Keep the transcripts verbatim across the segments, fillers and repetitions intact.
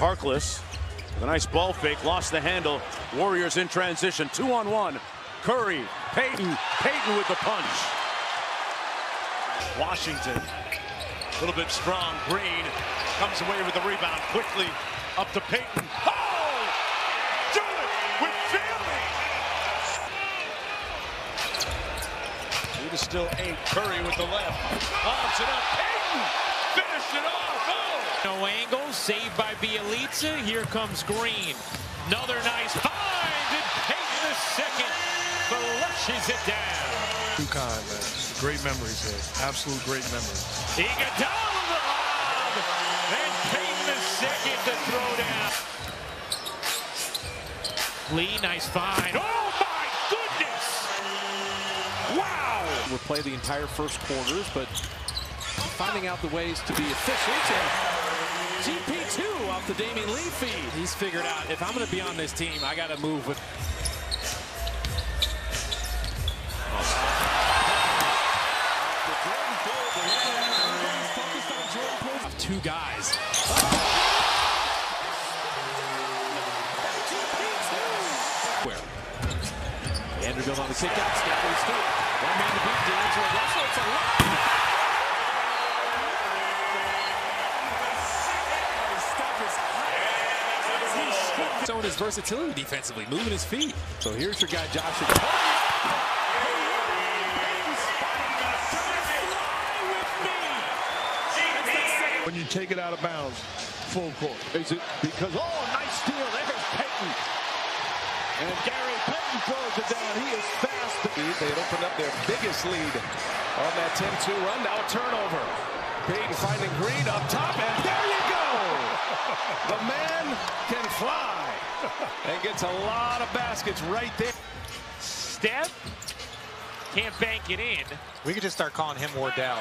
Harkless with a nice ball fake, lost the handle. Warriors in transition, two on one. Curry, Payton, Payton with the punch. Washington, a little bit strong. Green comes away with the rebound quickly, up to Payton. Oh! Do it with feeling. It is still eight. Curry with the left. Thompson up. Payton finished it off. Oh! No angle. Saved by Bielitsa. Here comes Green. Another nice find. And Payton the second flushes it down. Too kind, man. Great memories here. Absolute great memories. Iguodala the lob. And Payton the second to throw down. Lee, nice find. Oh my goodness! Wow! We'll play the entire first quarters, but finding out the ways to be efficient. And G P two off the Damian Lee feed. He's figured out, if I'm going to be on this team, I got to move with... Two guys. Where? Oh. Vanderbilt on the kick out. Scaffold steal. One man to beat. D'Angelo Russell. It's a lot. Showing his versatility defensively, moving his feet. So here's your guy, Joshua. When you take it out of bounds, full court. Is it because, oh, nice steal. There's Payton. And Gary Payton throws it down. He is fast. They had opened up their biggest lead on that ten two run. Now a turnover. Payton finding Green up top, and there you go. The man can fly. And gets a lot of baskets right there. Steph can't bank it in. We could just start calling him Wardell.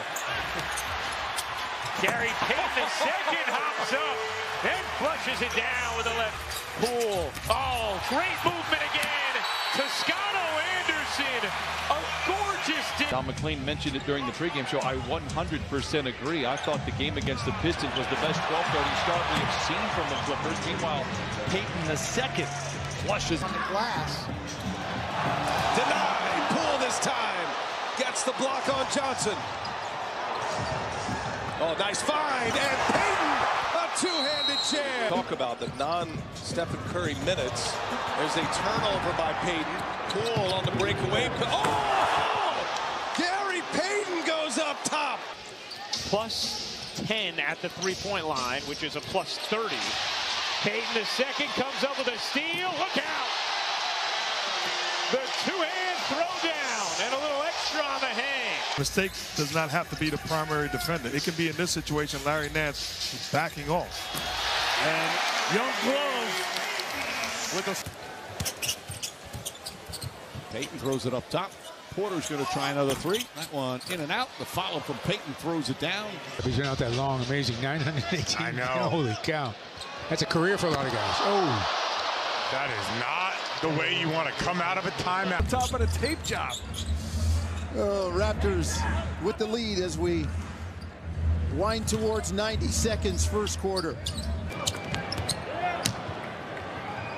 Gary Payton the second hops up and flushes it down with the left. Poole. Oh, great movement again. Toscano Anderson. A gorgeous dip. Tom McLean mentioned it during the pregame show. I one hundred percent agree. I thought the game against the Pistons was the best twelve thirty start we have seen from the Clippers. Meanwhile, Payton the second flushes on the glass. Denied. Poole this time. Gets the block on Johnson. Oh, nice find, and Payton, a two-handed jam. Talk about the non-Stephen Curry minutes. There's a turnover by Payton. Poole on the breakaway. Oh! Gary Payton goes up top. plus ten at the three-point line, which is a plus thirty. Payton the second comes up with a steal. Look out! The two-hand throwdown, and a little extra on the hand. Mistake does not have to be the primary defender. It can be, in this situation, Larry Nance is backing off. And Young blows with a... Payton throws it up top. Porter's going to try another three. That one in and out. The follow from Payton throws it down. He's been out that long, amazing nine hundred eighteen. I know. Holy cow. That's a career for a lot of guys. Oh. That is not the way you want to come out of a timeout. Top of the tape job. Oh, Raptors with the lead as we wind towards ninety seconds first quarter.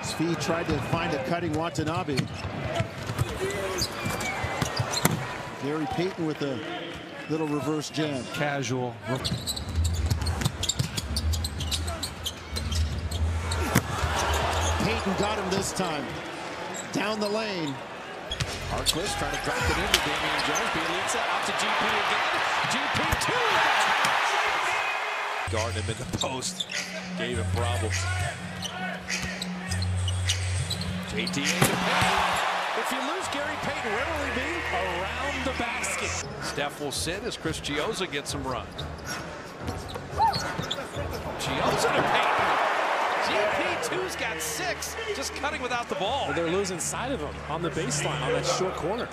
Speed tried to find a cutting Watanabe. Gary Payton with a little reverse jam. Casual. Payton got him this time. Down the lane. Harkless trying to drop it into Damian Jones. Bielitsa out to G P again. G P two! Guarding him in the post. Gave him problems. J T A to Payton. If you lose Gary Payton, where will he be? Around the basket. Steph will sit as Chris Chiozza gets some run. Chiozza to Payton. G P two's got six, just cutting without the ball. Well, they're losing sight of him on the baseline on that short corner.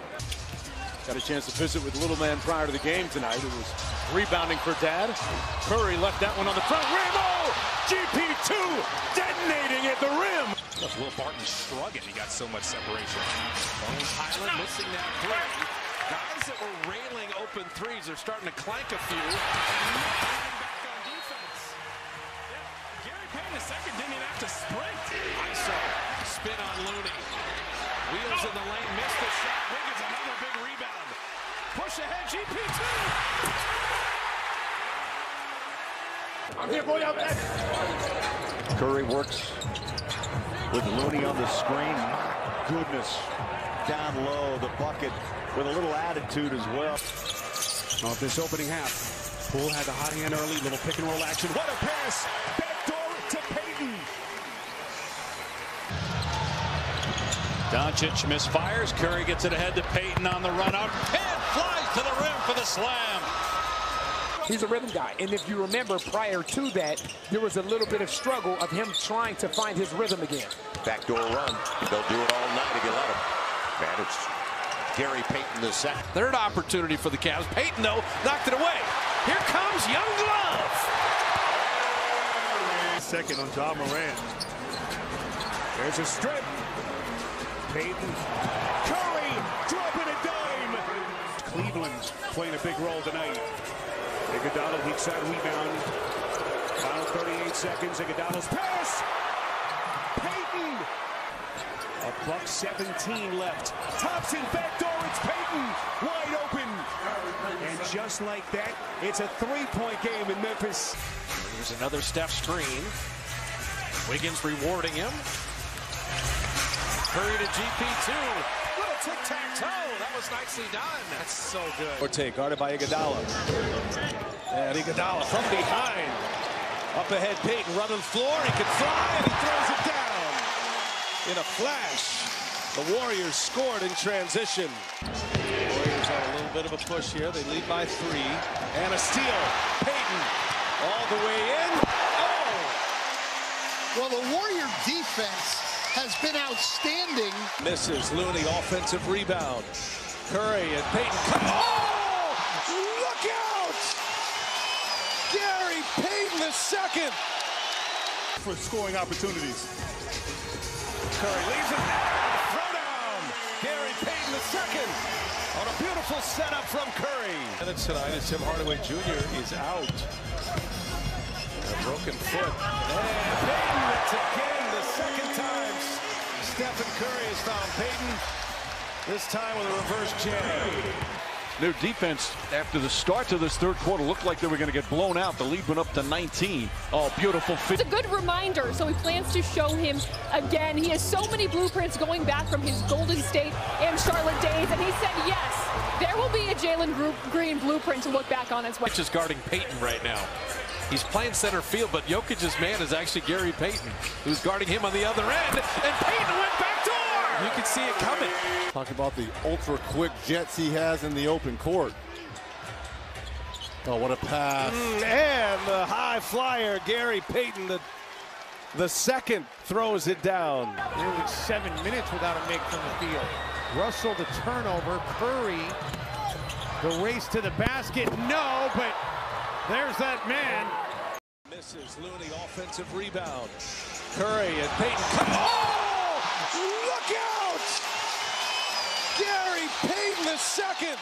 Got a chance to visit with little man prior to the game tonight. It was rebounding for dad. Curry left that one on the front rim. Oh! G P two detonating at the rim. Look, Will Barton shrugging. He got so much separation. Island missing that break. Guys that were railing open threes are starting to clank a few. Back on defense. Yeah, Gary Payton is second, didn't even have to sprint. I S O, spin on Looney. Wheels oh. in the lane, missed the shot. Wiggins, another big rebound. Push ahead, G P two. I'm here, boy, I'm back. Curry works with Looney on the screen. My goodness. Down low, the bucket with a little attitude as well. Oh, this opening half, Poole had the hot hand early, little pick and roll action. What a pass! Backdoor to Payton. Doncic misfires. Curry gets it ahead to Payton on the run out and flies to the rim for the slam. He's a rhythm guy, and if you remember prior to that, there was a little bit of struggle of him trying to find his rhythm again. Backdoor run. They'll do it all night if you let him. Man, it's Gary Payton the second. Third opportunity for the Cavs. Payton, though, knocked it away. Here comes Young Glove. Second on John Moran. There's a strip. Payton. Curry dropping a dime. Cleveland's playing a big role tonight. Iguodala, weak side rebound. Final thirty-eight seconds. Iguodala's pass. Payton. A buck seventeen left. Thompson back door. It's Payton wide open, and just like that, it's a three-point game in Memphis. Here's another Steph screen. Wiggins rewarding him. Curry to G P two. What a tic-tac-toe! That was nicely done. That's so good. Or take guarded by Iguodala. And Iguodala from behind. Up ahead, Payton running floor. He can fly, and he throws it down. In a flash, the Warriors scored in transition. The Warriors had a little bit of a push here. They lead by three. And a steal. Payton all the way in. Oh! Well, the Warrior defense has been outstanding. Misses Looney, offensive rebound. Curry and Payton come. Oh! Look out! Gary Payton the second. For scoring opportunities. Curry leaves it there, throw down. Gary Payton the second on a beautiful setup from Curry. And it's tonight as Tim Hardaway Junior is out. A broken foot. And Payton, it's again the second time. Stephen Curry has found Payton. This time with a reverse jam. Their defense after the start of this third quarter looked like they were going to get blown out. The lead went up to nineteen. Oh, beautiful fit. It's a good reminder, so he plans to show him again. He has so many blueprints going back from his Golden State and Charlotte days, and he said, yes, there will be a Jalen Green blueprint to look back on as well. Jokic is guarding Payton right now. He's playing center field, but Jokic's man is actually Gary Payton, who's guarding him on the other end, and Payton went back door. You can see it coming. Talk about the ultra-quick jets he has in the open court. Oh, what a pass. Mm, and the high flyer, Gary Payton, the, the second, throws it down. Nearly seven minutes without a make from the field. Russell, the turnover. Curry, the race to the basket. No, but there's that man. Misses Looney, offensive rebound. Curry and Payton come on. Look out! Gary Payton the second.